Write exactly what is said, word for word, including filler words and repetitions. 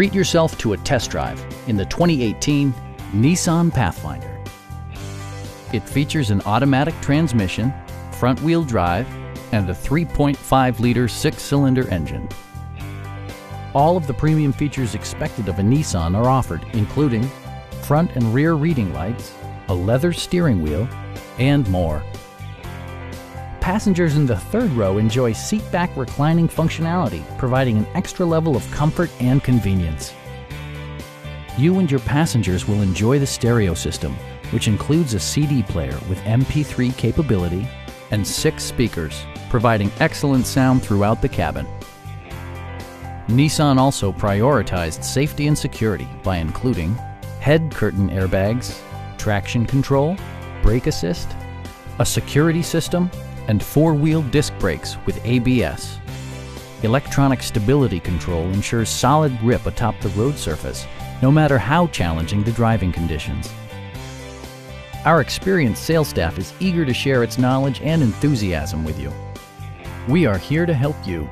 Treat yourself to a test drive in the twenty eighteen Nissan Pathfinder. It features an automatic transmission, front-wheel drive, and a three point five liter six-cylinder engine. All of the premium features expected of a Nissan are offered, including front and rear reading lights, a leather steering wheel, and more. Passengers in the third row enjoy seat-back reclining functionality, providing an extra level of comfort and convenience. You and your passengers will enjoy the stereo system, which includes a C D player with M P three capability and six speakers, providing excellent sound throughout the cabin. Nissan also prioritized safety and security by including head curtain airbags, traction control, brake assist, a security system, and four-wheel disc brakes with A B S. Electronic stability control ensures solid grip atop the road surface, no matter how challenging the driving conditions. Our experienced sales staff is eager to share its knowledge and enthusiasm with you. We are here to help you.